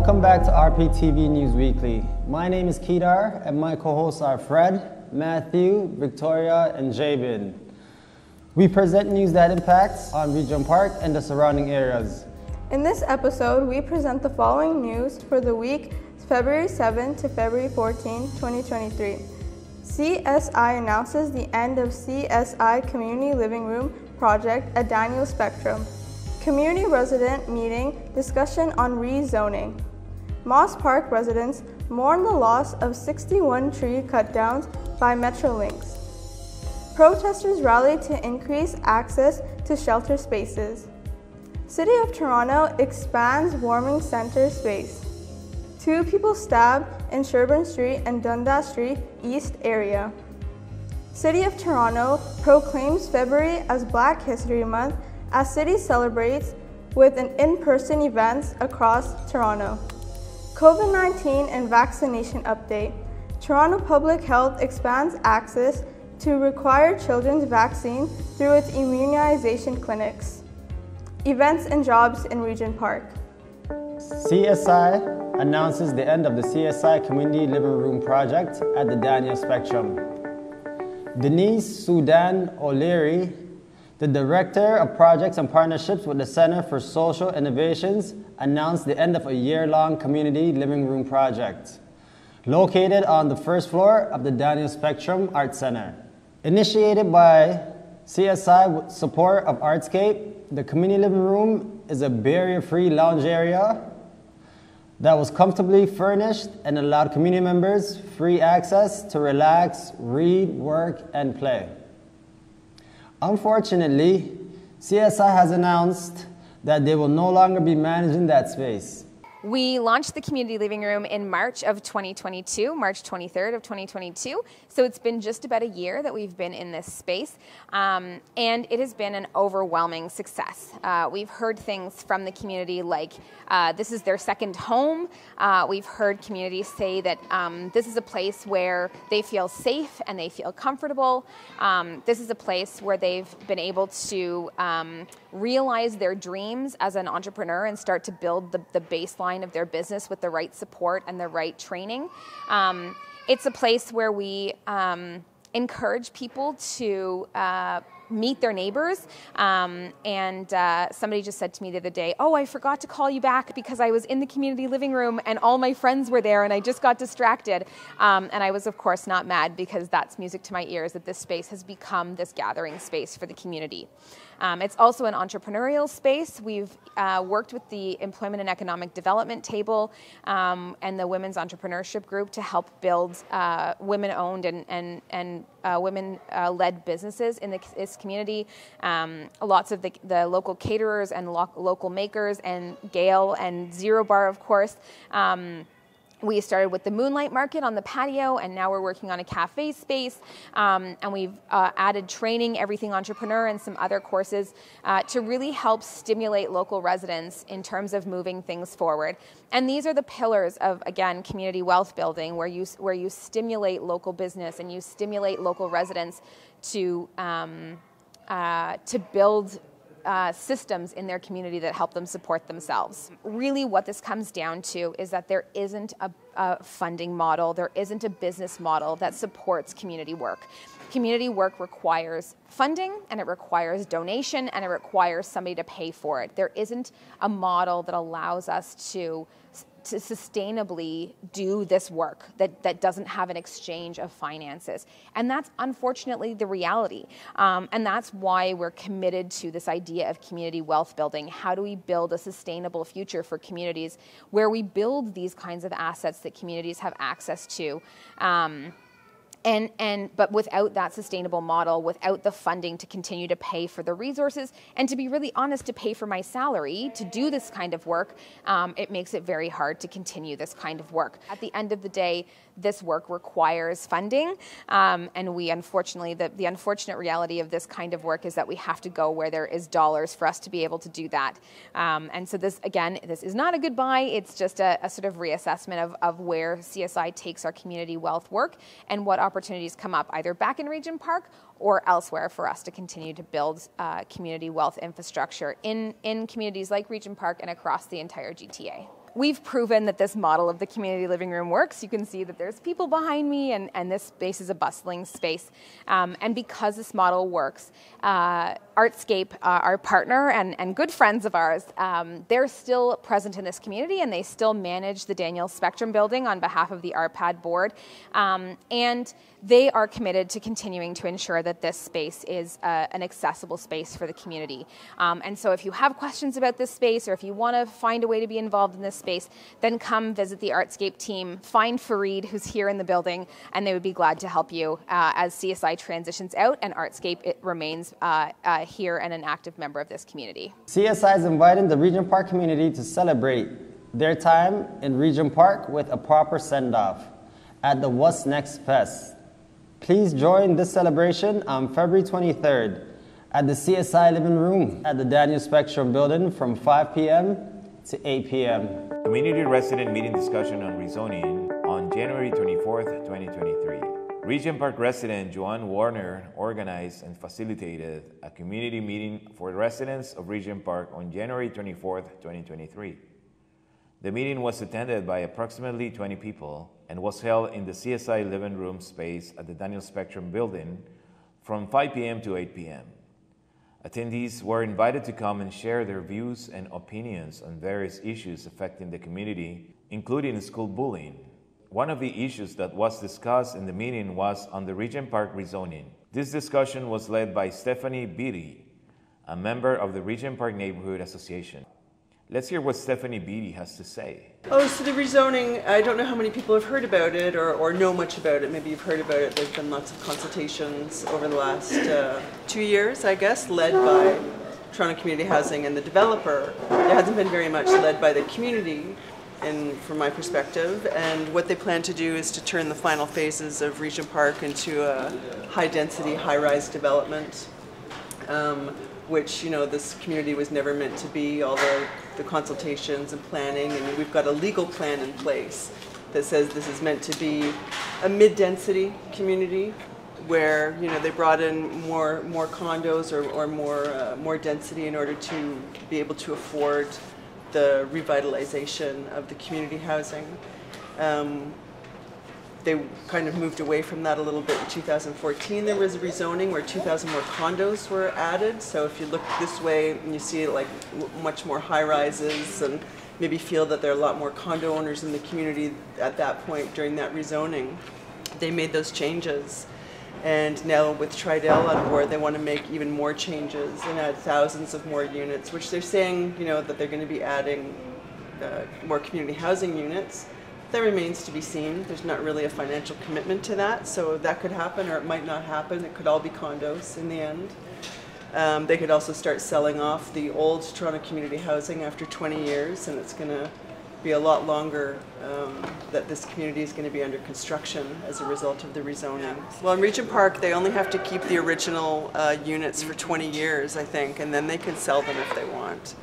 Welcome back to RPTV News Weekly. My name is Kedar and my co-hosts are Fred, Matthew, Victoria and Jabin. We present news that impacts on Regent Park and the surrounding areas. In this episode, we present the following news for the week February 7 to February 14, 2023. CSI announces the end of CSI Community Living Room project at Daniels Spectrum. Community resident meeting discussion on rezoning. Moss Park residents mourn the loss of 61 tree cutdowns by Metrolinx. Protesters rally to increase access to shelter spaces. City of Toronto expands warming center space. 2 people stabbed in Sherbourne Street and Dundas Street East area. City of Toronto proclaims February as Black History Month as city celebrates with an in-person events across Toronto. COVID-19 and vaccination update. Toronto Public Health expands access to required children's vaccine through its immunization clinics. Events and jobs in Regent Park. CSI announces the end of the CSI Community Living Room project at the Daniels Spectrum. Denise Sudan O'Leary, the Director of Projects and Partnerships with the Centre for Social Innovations, announced the end of a year-long community living room project located on the first floor of the Daniels Spectrum Arts Centre. Initiated by CSI with support of Artscape, the community living room is a barrier-free lounge area that was comfortably furnished and allowed community members free access to relax, read, work, and play. Unfortunately, CSI has announced that they will no longer be managing that space. We launched the community living room in March of 2022, March 23rd of 2022. So it's been just about a year that we've been in this space, and it has been an overwhelming success. We've heard things from the community like this is their second home. We've heard communities say that this is a place where they feel safe and they feel comfortable. This is a place where they've been able to realize their dreams as an entrepreneur and start to build the baseline of their business with the right support and the right training. It's a place where we encourage people to meet their neighbors. Somebody just said to me the other day, "Oh, I forgot to call you back because I was in the community living room and all my friends were there and I just got distracted." And I was, of course, not mad, because that's music to my ears that this space has become this gathering space for the community. It's also an entrepreneurial space. We've worked with the Employment and Economic Development Table and the Women's Entrepreneurship Group to help build women-owned and women-led businesses in this community. Lots of the local caterers and local makers, and Gale and Zero Bar, of course. We started with the Moonlight Market on the patio, and now we're working on a cafe space, and we've added training, Everything Entrepreneur, and some other courses to really help stimulate local residents in terms of moving things forward. And these are the pillars of, again, community wealth building, where you stimulate local business and you stimulate local residents to build systems in their community that help them support themselves. Really what this comes down to is that there isn't a funding model, there isn't a business model that supports community work. Community work requires funding, and it requires donation, and it requires somebody to pay for it. There isn't a model that allows us to sustainably do this work that doesn't have an exchange of finances. And that's unfortunately the reality. And that's why we're committed to this idea of community wealth building. How do we build a sustainable future for communities where we build these kinds of assets that communities have access to? But without that sustainable model, without the funding to continue to pay for the resources, and to be really honest, to pay for my salary to do this kind of work, it makes it very hard to continue this kind of work. At the end of the day, this work requires funding, and we unfortunately, the unfortunate reality of this kind of work is that we have to go where there is dollars for us to be able to do that. And so this, again, this is not a goodbye, it's just a sort of reassessment of where CSI takes our community wealth work and what opportunities come up either back in Regent Park or elsewhere for us to continue to build community wealth infrastructure in communities like Regent Park and across the entire GTA. We've proven that this model of the community living room works. You can see that there's people behind me, and this space is a bustling space. And because this model works, Artscape, our partner and good friends of ours, they're still present in this community, and they still manage the Daniels Spectrum building on behalf of the RPAD board. And they are committed to continuing to ensure that this space is an accessible space for the community. And so if you have questions about this space, or if you want to find a way to be involved in this space, then come visit the Artscape team, find Fareed, who's here in the building, and they would be glad to help you as CSI transitions out and Artscape remains here and an active member of this community. CSI is inviting the Regent Park community to celebrate their time in Regent Park with a proper send-off at the What's Next Fest. Please join this celebration on February 23rd at the CSI Living Room at the Daniels Spectrum building from 5 p.m. to 8 p.m. Community resident meeting discussion on rezoning on January 24th, 2023. Regent Park resident Joanne Warner organized and facilitated a community meeting for residents of Regent Park on January 24th, 2023. The meeting was attended by approximately 20 people and was held in the CSI Living Room space at the Daniels Spectrum building from 5 p.m. to 8 p.m. Attendees were invited to come and share their views and opinions on various issues affecting the community, including school bullying. One of the issues that was discussed in the meeting was on the Regent Park rezoning. This discussion was led by Stephanie Beattie, a member of the Regent Park Neighborhood Association. Let's hear what Stephanie Beattie has to say. Oh, so the rezoning, I don't know how many people have heard about it or know much about it. Maybe you've heard about it. There's been lots of consultations over the last 2 years, I guess, led by Toronto Community Housing and the developer. There hasn't been very much led by the community, and from my perspective. And what they plan to do is to turn the final phases of Regent Park into a high-density, high-rise development, which, you know, this community was never meant to be, although the consultations and planning, and we've got a legal plan in place that says this is meant to be a mid-density community where, you know, they brought in more condos or more density in order to be able to afford the revitalization of the community housing. They kind of moved away from that a little bit in 2014. There was a rezoning where 2,000 more condos were added. So if you look this way and you see like much more high rises and maybe feel that there are a lot more condo owners in the community at that point during that rezoning, they made those changes. And now with Tridel on board, they want to make even more changes and add thousands of more units, which they're saying, you know, that they're going to be adding more community housing units. That remains to be seen. There's not really a financial commitment to that, so that could happen or it might not happen. It could all be condos in the end. They could also start selling off the old Toronto community housing after 20 years, and it's going to be a lot longer that this community is going to be under construction as a result of the rezoning. Well, in Regent Park, they only have to keep the original units for 20 years, I think, and then they can sell them if they want.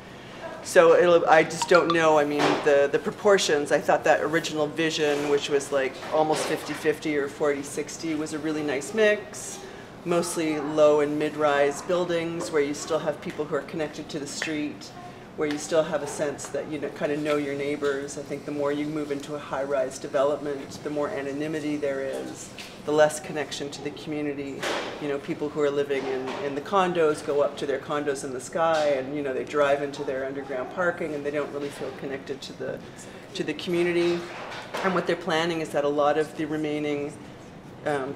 So I just don't know, I mean, the proportions. I thought that original vision, which was like almost 50-50 or 40-60, was a really nice mix. Mostly low and mid-rise buildings where you still have people who are connected to the street, where you still have a sense that you kind of know your neighbors. I think the more you move into a high-rise development, the more anonymity there is, the less connection to the community. You know, people who are living in the condos go up to their condos in the sky, and you know they drive into their underground parking, and they don't really feel connected to the community. And what they're planning is that a lot of the remaining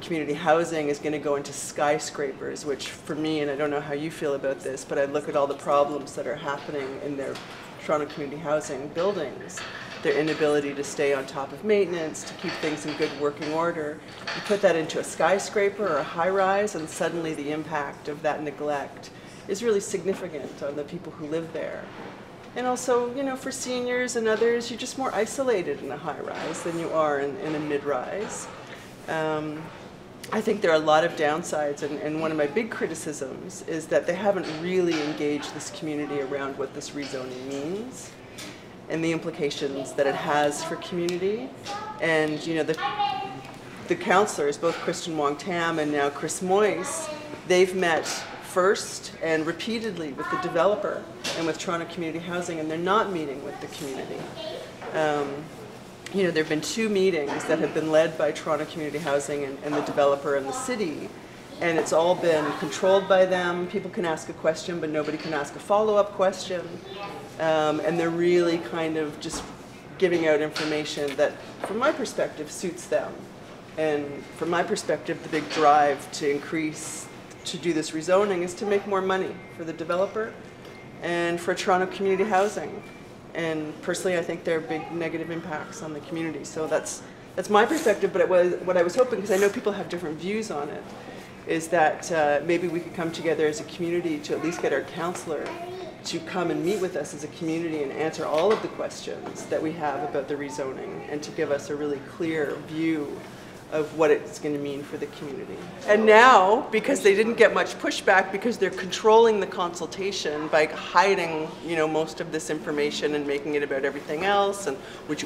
community housing is going to go into skyscrapers, which for me, and I don't know how you feel about this, but I look at all the problems that are happening in their Toronto community housing buildings. Their inability to stay on top of maintenance, to keep things in good working order. You put that into a skyscraper or a high-rise, and suddenly the impact of that neglect is really significant on the people who live there. And also, you know, for seniors and others, you're just more isolated in a high-rise than you are in a mid-rise. I think there are a lot of downsides, and one of my big criticisms is that they haven't really engaged this community around what this rezoning means and the implications that it has for community. And you know, the councillors, both Kristyn Wong-Tam and now Chris Moise, they've met first and repeatedly with the developer and with Toronto Community Housing, and they're not meeting with the community. you know, there have been two meetings that have been led by Toronto Community Housing and the developer and the city, and it's all been controlled by them. People can ask a question, but nobody can ask a follow-up question. And they're really kind of just giving out information that, from my perspective, suits them. And from my perspective, the big drive to increase, to do this rezoning is to make more money for the developer and for Toronto Community Housing. And personally, I think there are big negative impacts on the community. So that's my perspective, but it was what I was hoping, because I know people have different views on it, is that maybe we could come together as a community to at least get our councillor to come and meet with us as a community and answer all of the questions that we have about the rezoning and to give us a really clear view of what it's going to mean for the community. And now, because they didn't get much pushback, because they're controlling the consultation by hiding, you know, most of this information and making it about everything else, and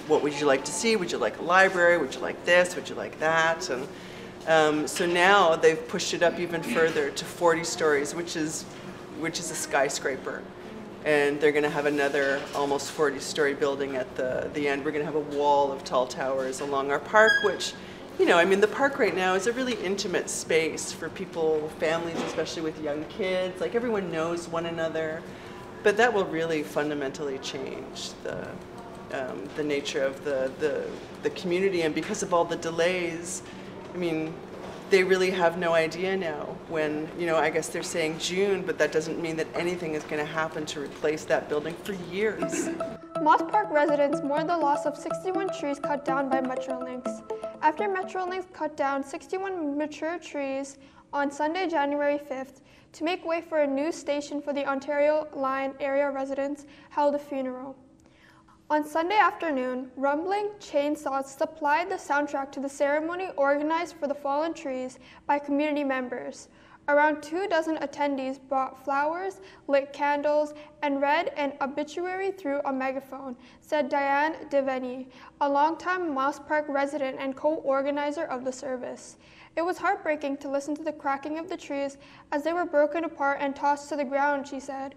what would you like to see? Would you like a library? Would you like this? Would you like that? And so now they've pushed it up even further to 40 stories, which is a skyscraper. And they're going to have another almost 40-story building at the end. We're going to have a wall of tall towers along our park, which, you know, I mean, the park right now is a really intimate space for people, families, especially with young kids. Like, everyone knows one another, but that will really fundamentally change the nature of the community. And because of all the delays, I mean, they really have no idea now when, you know, I guess they're saying June, but that doesn't mean that anything is going to happen to replace that building for years. Moss Park residents mourn the loss of 61 trees cut down by Metrolinx. After Metrolinx cut down 61 mature trees on Sunday, January 5th, to make way for a new station for the Ontario Line area residents, held a funeral. On Sunday afternoon, rumbling chainsaws supplied the soundtrack to the ceremony organized for the fallen trees by community members. Around 2 dozen attendees brought flowers, lit candles, and read an obituary through a megaphone, said Diane Devenyi, a longtime Moss Park resident and co-organizer of the service. It was heartbreaking to listen to the cracking of the trees as they were broken apart and tossed to the ground, she said.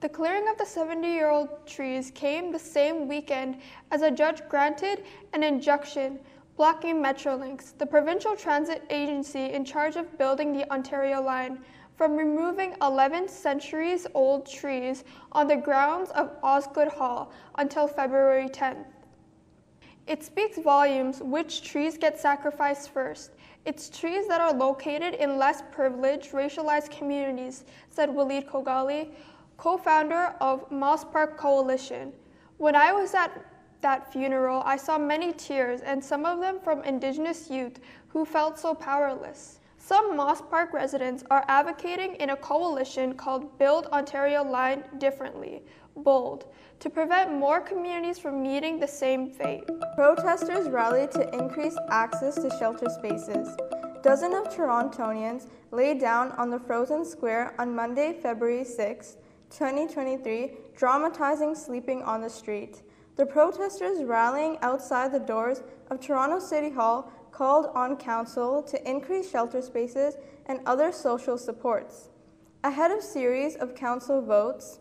The clearing of the 70-year-old trees came the same weekend as a judge granted an injunction blocking Metrolinx, the provincial transit agency in charge of building the Ontario Line, from removing 11th-century-old trees on the grounds of Osgoode Hall until February 10th. It speaks volumes which trees get sacrificed first. It's trees that are located in less privileged, racialized communities, said Walid Kogali, co-founder of Moss Park Coalition. When I was at that funeral, I saw many tears, and some of them from Indigenous youth who felt so powerless. Some Moss Park residents are advocating in a coalition called Build Ontario Line Differently, BOLD, to prevent more communities from meeting the same fate. Protesters rallied to increase access to shelter spaces. Dozens of Torontonians lay down on the frozen square on Monday, February 6, 2023, dramatizing sleeping on the street. The protesters rallying outside the doors of Toronto City Hall called on council to increase shelter spaces and other social supports. Ahead of a series of council votes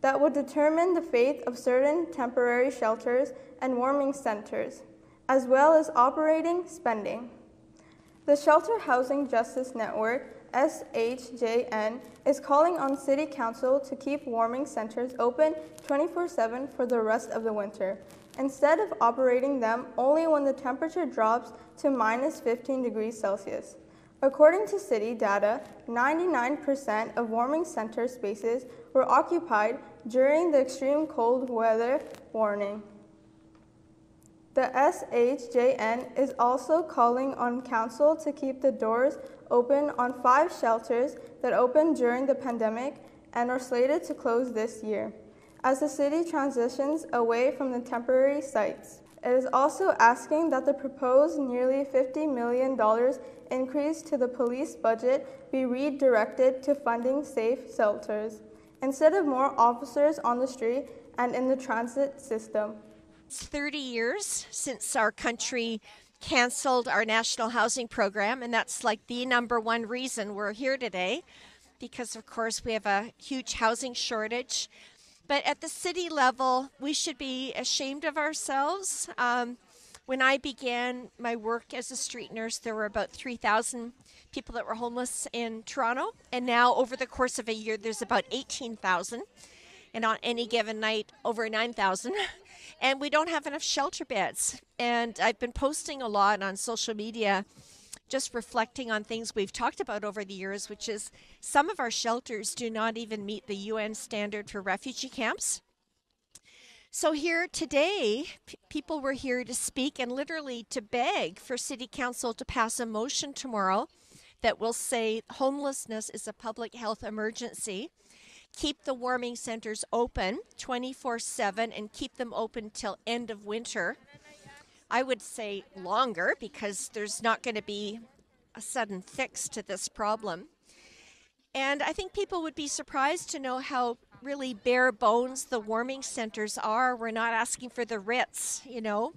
that would determine the fate of certain temporary shelters and warming centers, as well as operating spending. The Shelter Housing Justice Network, SHJN, is calling on City Council to keep warming centers open 24/7 for the rest of the winter, instead of operating them only when the temperature drops to -15°C. According to city data, 99% of warming center spaces were occupied during the extreme cold weather warning. The SHJN is also calling on council to keep the doors open on 5 shelters that opened during the pandemic and are slated to close this year, as the city transitions away from the temporary sites. It is also asking that the proposed nearly $50 million increase to the police budget be redirected to funding safe shelters, instead of more officers on the street and in the transit system. It's 30 years since our country canceled our national housing program, and that's like the #1 reason we're here today, because of course we have a huge housing shortage But at the city level, we should be ashamed of ourselves. When I began my work as a street nurse, there were about 3,000 people that were homeless in Toronto. And now over the course of a year, there's about 18,000. And on any given night, over 9,000. And we don't have enough shelter beds. And I've been posting a lot on social media, just reflecting on things we've talked about over the years, which is some of our shelters do not even meet the UN standard for refugee camps. So here today, people were here to speak and literally to beg for City Council to pass a motion tomorrow that will say homelessness is a public health emergency. Keep the warming centers open 24/7 and keep them open till end of winter. I would say longer, because there's not going to be a sudden fix to this problem. And I think people would be surprised to know how really bare bones the warming centers are. We're not asking for the Ritz, you know.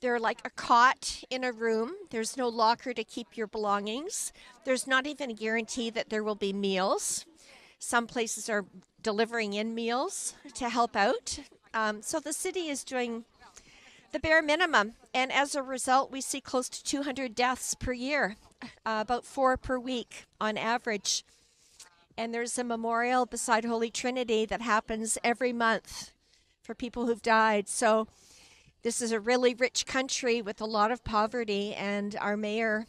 They're like a cot in a room. There's no locker to keep your belongings. There's not even a guarantee that there will be meals. Some places are delivering in meals to help out. So the city is doing the bare minimum, and as a result, we see close to 200 deaths per year, about 4 per week on average. And there's a memorial beside Holy Trinity that happens every month for people who've died. So this is a really rich country with a lot of poverty, and our mayor,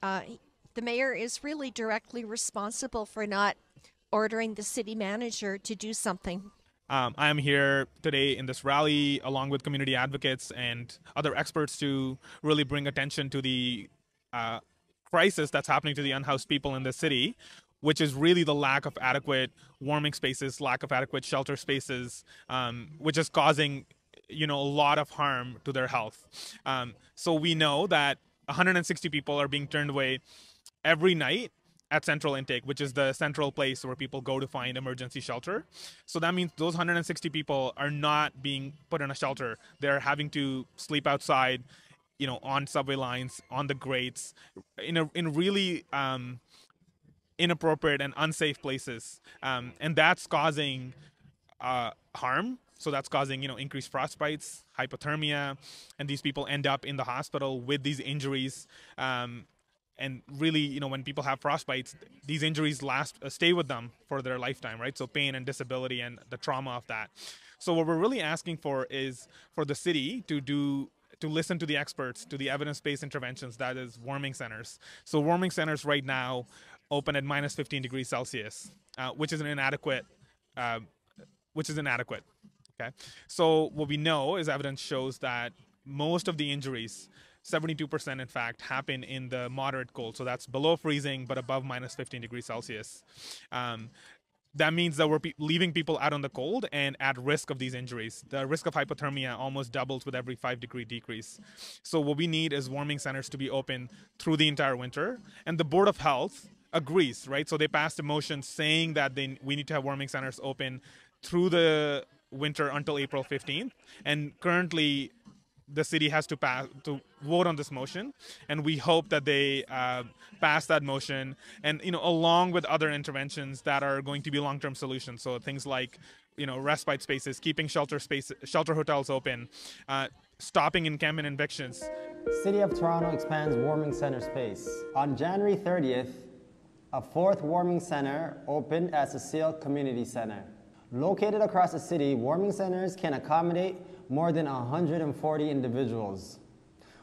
the mayor is really directly responsible for not ordering the city manager to do something. I am here today in this rally along with community advocates and other experts to really bring attention to the crisis that's happening to the unhoused people in the city, which is really the lack of adequate warming spaces, lack of adequate shelter spaces, which is causing, you know, a lot of harm to their health. So we know that 160 people are being turned away every night at Central Intake, which is the central place where people go to find emergency shelter. So that means those 160 people are not being put in a shelter. They're having to sleep outside, you know, on subway lines, on the grates, in really inappropriate and unsafe places. And that's causing harm. So that's causing, you know, increased frostbites, hypothermia, and these people end up in the hospital with these injuries. And really, you know, when people have frostbites, these injuries last, stay with them for their lifetime, right? So pain and disability and the trauma of that. So what we're really asking for is for the city to listen to the experts, to the evidence-based interventions, that is warming centers. So warming centers right now open at minus 15 degrees Celsius, which is inadequate, okay? So what we know is evidence shows that most of the injuries, 72% in fact, happen in the moderate cold. So that's below freezing, but above minus 15 degrees Celsius. That means that we're leaving people out on the cold and at risk of these injuries. The risk of hypothermia almost doubles with every 5-degree decrease. So what we need is warming centers to be open through the entire winter. And the Board of Health agrees, right? So they passed a motion saying that we need to have warming centers open through the winter until April 15th. And currently, the city has to vote on this motion, and we hope that they pass that motion, and, you know, along with other interventions that are going to be long-term solutions. So things like, you know, respite spaces, keeping shelter hotels open, stopping encampment evictions. City of Toronto expands warming center space. On January 30th, a 4th warming center opened at Cecil Community Centre. Located across the city, warming centers can accommodate more than 140 individuals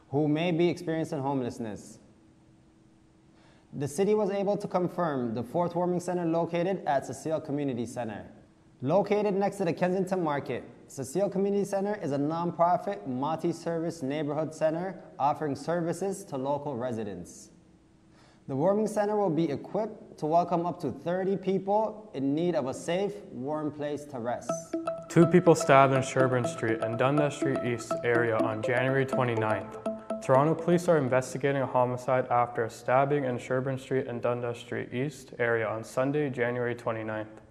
who may be experiencing homelessness. The city was able to confirm the 4th warming center located at Cecil Community Centre. Located next to the Kensington Market, Cecil Community Centre is a nonprofit, multi-service neighborhood center offering services to local residents. The warming center will be equipped to welcome up to 30 people in need of a safe, warm place to rest. 2 people stabbed in Sherbourne Street and Dundas Street East area on January 29th. Toronto police are investigating a homicide after a stabbing in Sherbourne Street and Dundas Street East area on Sunday, January 29th.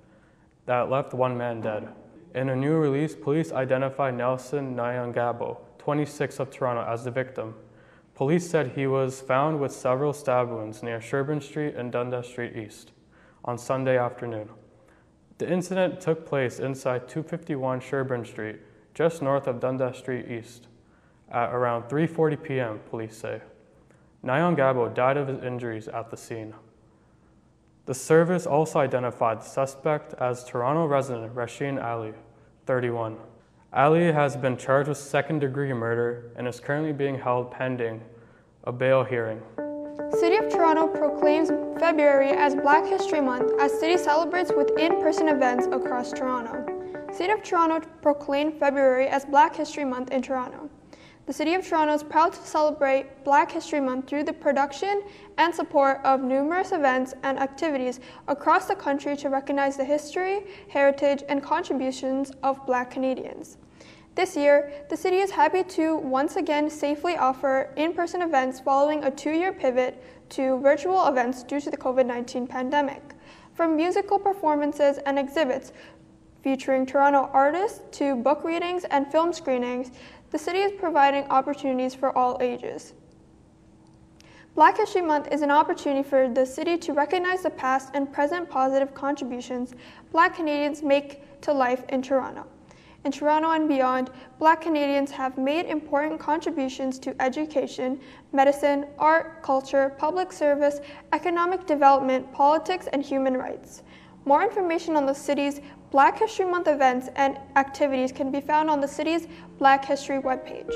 That left 1 man dead. In a new release, police identify Nelson Nyongabo, 26 of Toronto, as the victim. Police said he was found with several stab wounds near Sherbourne Street and Dundas Street East on Sunday afternoon. The incident took place inside 251 Sherbourne Street, just north of Dundas Street East, at around 3:40 p.m., police say. Nyongabo died of his injuries at the scene. The service also identified the suspect as Toronto resident Rasheen Ali, 31. Ali has been charged with second-degree murder and is currently being held pending a bail hearing. City of Toronto proclaims February as Black History Month as city celebrates with in-person events across Toronto. City of Toronto proclaimed February as Black History Month in Toronto. The City of Toronto is proud to celebrate Black History Month through the production and support of numerous events and activities across the country to recognize the history, heritage, and contributions of Black Canadians. This year, the city is happy to once again safely offer in-person events following a two-year pivot to virtual events due to the COVID-19 pandemic. From musical performances and exhibits featuring Toronto artists to book readings and film screenings, the city is providing opportunities for all ages. Black History Month is an opportunity for the city to recognize the past and present positive contributions Black Canadians make to life in Toronto. In Toronto and beyond, Black Canadians have made important contributions to education, medicine, art, culture, public service, economic development, politics, and human rights. More information on the city's Black History Month events and activities can be found on the city's Black History webpage.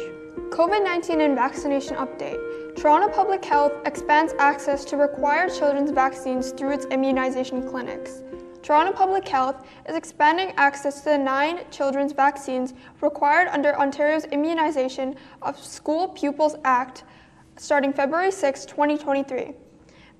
COVID-19 and vaccination update. Toronto Public Health expands access to required children's vaccines through its immunization clinics. Toronto Public Health is expanding access to the 9 children's vaccines required under Ontario's Immunization of School Pupils Act starting February 6, 2023.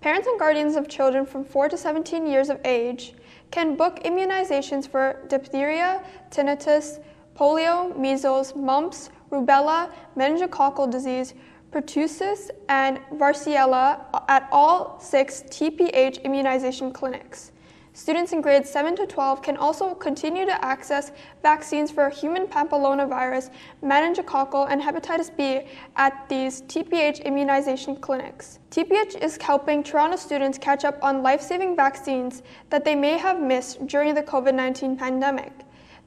Parents and guardians of children from 4 to 17 years of age can book immunizations for diphtheria, tinnitus, polio, measles, mumps, rubella, meningococcal disease, pertussis, and varicella at all 6 TPH immunization clinics. Students in grades 7 to 12 can also continue to access vaccines for human papillomavirus, meningococcal, and hepatitis B at these TPH immunization clinics. TPH is helping Toronto students catch up on life-saving vaccines that they may have missed during the COVID-19 pandemic.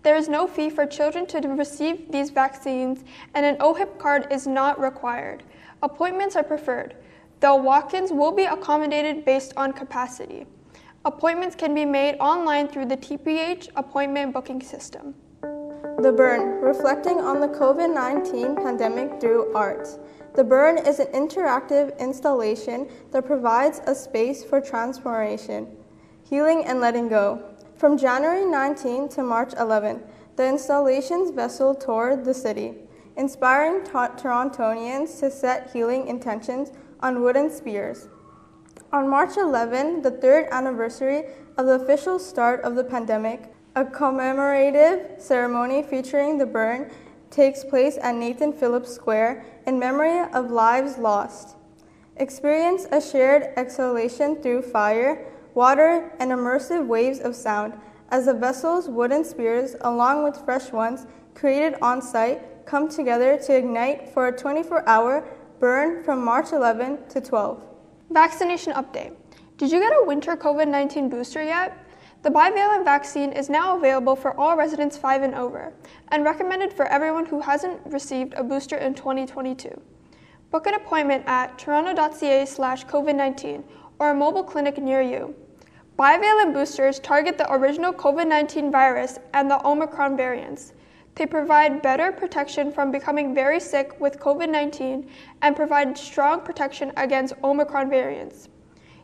There is no fee for children to receive these vaccines, and an OHIP card is not required. Appointments are preferred, though walk-ins will be accommodated based on capacity. Appointments can be made online through the TPH appointment booking system. The Burn, reflecting on the COVID-19 pandemic through art. The Burn is an interactive installation that provides a space for transformation, healing, and letting go. From January 19 to March 11, the installation's vessel toured the city, inspiring Torontonians to set healing intentions on wooden spears. On March 11, the 3rd anniversary of the official start of the pandemic, a commemorative ceremony featuring The Burn takes place at Nathan Phillips Square in memory of lives lost. Experience a shared exhalation through fire, water, and immersive waves of sound as the vessel's wooden spears, along with fresh ones created on site, come together to ignite for a 24-hour burn from March 11 to 12. Vaccination update. Did you get a winter COVID-19 booster yet? The bivalent vaccine is now available for all residents 5 and over and recommended for everyone who hasn't received a booster in 2022. Book an appointment at toronto.ca/COVID-19 or a mobile clinic near you. Bivalent boosters target the original COVID-19 virus and the Omicron variants. They provide better protection from becoming very sick with COVID-19 and provide strong protection against Omicron variants.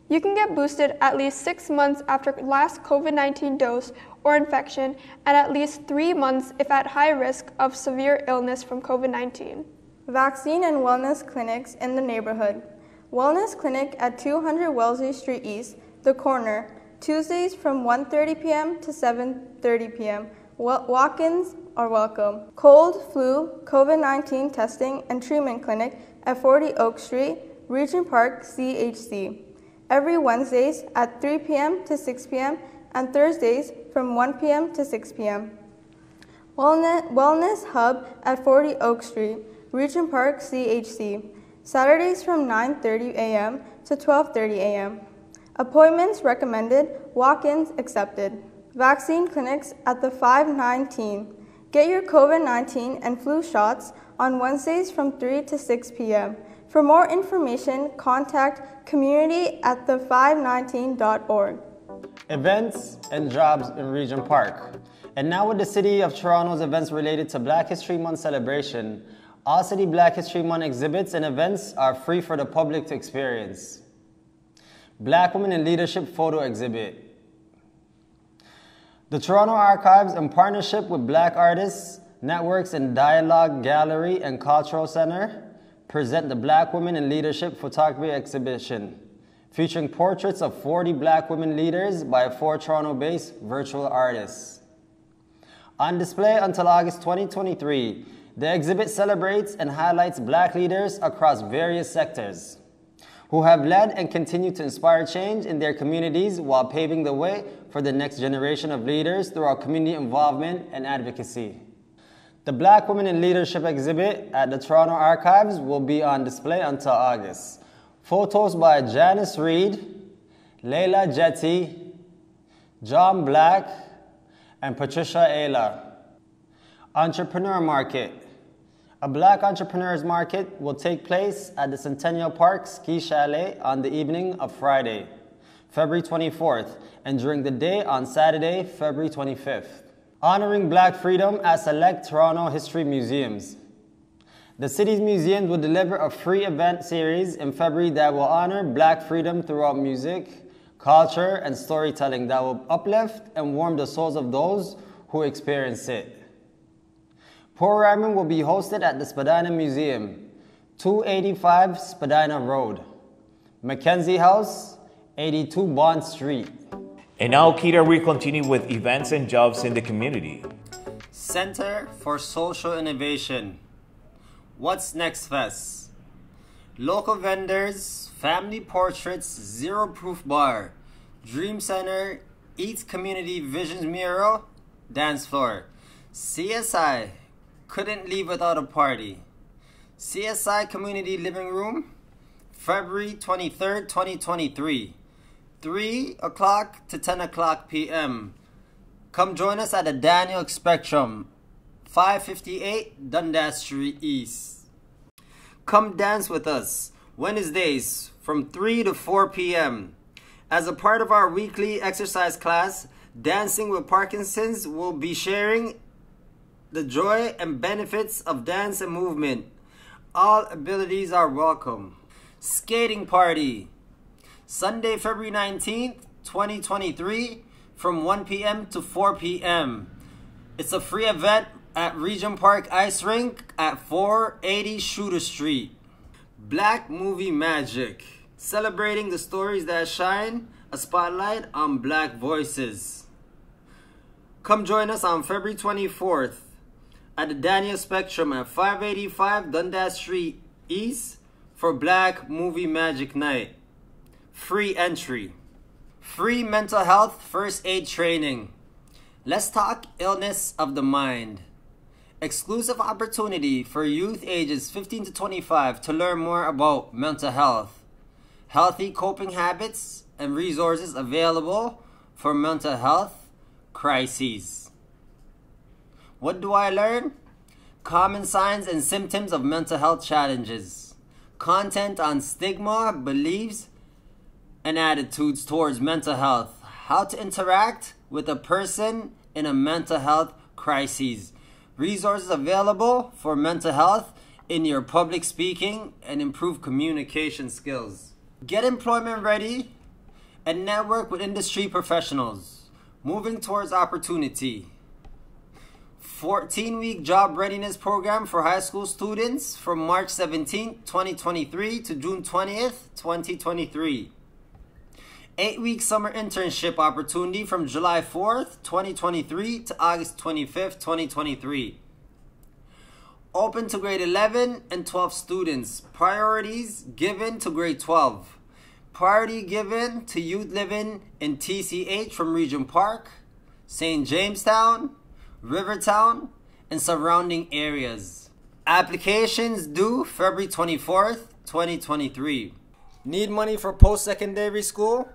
You can get boosted at least 6 months after last COVID-19 dose or infection and at least 3 months if at high risk of severe illness from COVID-19. Vaccine and wellness clinics in the neighborhood. Wellness clinic at 200 Wellesley Street East, The Corner, Tuesdays from 1:30 p.m. to 7:30 p.m. Walk-ins are welcome. Cold, flu, COVID-19 testing and treatment clinic at 40 Oak Street, Regent Park, CHC. Every Wednesdays at 3 p.m. to 6 p.m. and Thursdays from 1 p.m. to 6 p.m. Wellness Hub at 40 Oak Street, Regent Park, CHC. Saturdays from 9:30 a.m. to 12:30 a.m. Appointments recommended, walk-ins accepted. vaccine clinics at the 5-9 team. Get your COVID-19 and flu shots on Wednesdays from 3 to 6 p.m. For more information, contact community@the519.org. Events and jobs in Regent Park. And now with the City of Toronto's events related to Black History Month celebration, all City Black History Month exhibits and events are free for the public to experience. Black Women in Leadership Photo Exhibit. The Toronto Archives, in partnership with Black Artists, Networks and Dialogue Gallery and Cultural Centre, present the Black Women in Leadership Photography Exhibition, featuring portraits of 40 Black women leaders by 4 Toronto-based virtual artists. On display until August 2023, the exhibit celebrates and highlights Black leaders across various sectors who have led and continue to inspire change in their communities while paving the way for the next generation of leaders through our community involvement and advocacy. The Black Women in Leadership exhibit at the Toronto Archives will be on display until August. Photos by Janice Reed, Leila Jetty, John Black, and Patricia Ayla. Entrepreneur Market. A Black Entrepreneurs Market will take place at the Centennial Park Ski Chalet on the evening of Friday, February 24th, and during the day on Saturday, February 25th. Honoring Black freedom at select Toronto history museums. The city's museums will deliver a free event series in February that will honor Black freedom throughout music, culture, and storytelling that will uplift and warm the souls of those who experience it. Programming will be hosted at the Spadina Museum, 285 Spadina Road, Mackenzie House, 82 Bond Street. And now, Keita, we continue with events and jobs in the community. Center for Social Innovation. What's Next Fest? Local vendors, Family Portraits, Zero Proof Bar, Dream Center, Eats Community Visions Mural, Dance Floor. CSI, Couldn't Leave Without a Party. CSI Community Living Room, February 23rd, 2023. 3 o'clock to 10 o'clock p.m. Come join us at the Daniels Spectrum, 558 Dundas Street East. Come dance with us Wednesdays from 3 to 4 p.m. As a part of our weekly exercise class, Dancing with Parkinson's will be sharing the joy and benefits of dance and movement. All abilities are welcome. Skating party. Sunday, February 19th, 2023 from 1 p.m. to 4 p.m. It's a free event at Regent Park Ice Rink at 480 Shooter Street. Black Movie Magic. Celebrating the stories that shine, a spotlight on Black voices. Come join us on February 24th. At the Daniels Spectrum at 585 Dundas Street East for Black Movie Magic Night. Free entry. Free mental health first aid training. Let's Talk Illness of the Mind. Exclusive opportunity for youth ages 15 to 25 to learn more about mental health, healthy coping habits, and resources available for mental health crises. What do I learn? Common signs and symptoms of mental health challenges. Content on stigma, beliefs, and attitudes towards mental health. How to interact with a person in a mental health crisis. Resources available for mental health in your public speaking and improve communication skills. Get employment ready and network with industry professionals. Moving towards opportunity. 14-week job readiness program for high school students from March 17, 2023 to June 20th, 2023. 8-week summer internship opportunity from July 4th, 2023 to August 25th, 2023. Open to grade 11 and 12 students. Priorities given to grade 12. Priority given to youth living in TCH from Regent Park, St. Jamestown, Rivertown, and surrounding areas. Applications due February 24th, 2023. Need money for post-secondary school?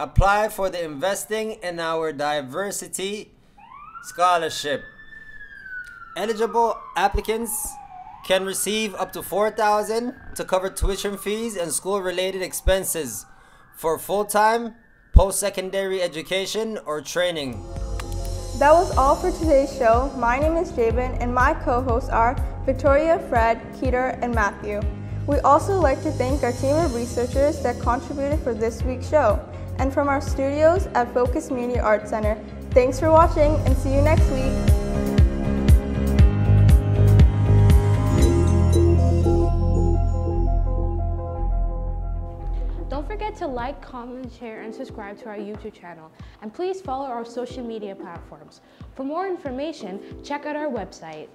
apply for the Investing in Our Diversity Scholarship. Eligible applicants can receive up to $4,000 to cover tuition fees and school-related expenses for full-time, post-secondary education or training. That was all for today's show. My name is Jabin and my co-hosts are Victoria, Fred, Keeter, and Matthew. We also like to thank our team of researchers that contributed for this week's show, and from our studios at Focus Media Arts Centre. Thanks for watching and see you next week. Don't forget to like, comment, share, and subscribe to our YouTube channel. And please follow our social media platforms. For more information, check out our website.